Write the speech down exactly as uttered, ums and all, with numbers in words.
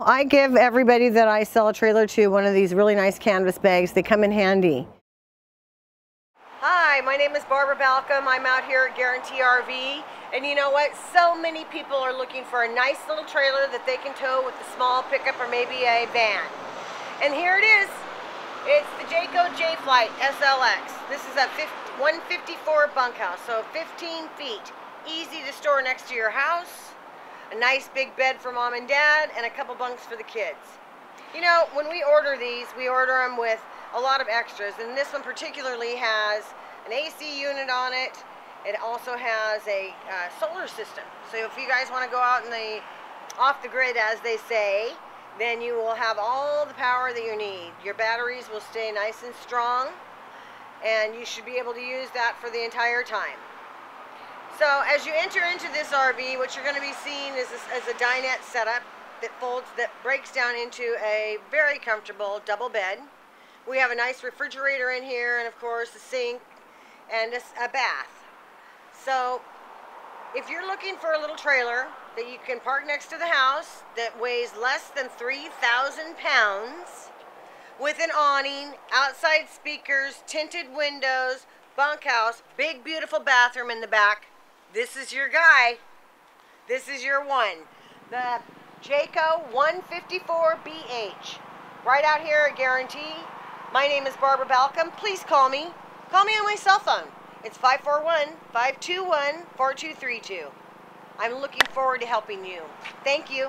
I give everybody that I sell a trailer to one of these really nice canvas bags. They come in handy. Hi, my name is Barbara Balcom. I'm out here at Guaranty R V. And you know what? So many people are looking for a nice little trailer that they can tow with a small pickup or maybe a van. And here it is. It's the Jayco Jay Flight S L X. This is a one fifty-four bunkhouse, so fifteen feet. Easy to store next to your house. A nice big bed for mom and dad, and a couple bunks for the kids. You know, when we order these, we order them with a lot of extras, and this one particularly has an A C unit on it. It also has a uh, solar system. So if you guys want to go out in the off the grid, as they say, then you will have all the power that you need. Your batteries will stay nice and strong, and you should be able to use that for the entire time. So as you enter into this R V, what you're going to be seeing is a, is a dinette setup that folds, that breaks down into a very comfortable double bed. We have a nice refrigerator in here, and of course a sink and a, a bath. So if you're looking for a little trailer that you can park next to the house that weighs less than three thousand pounds, with an awning, outside speakers, tinted windows, bunkhouse, big beautiful bathroom in the back, this is your guy. This is your one. The Jayco one fifty-four B H. Right out here at Guaranty. My name is Barbara Balcom. Please call me. Call me on my cell phone. It's five four one, five two one, four two three two. I'm looking forward to helping you. Thank you.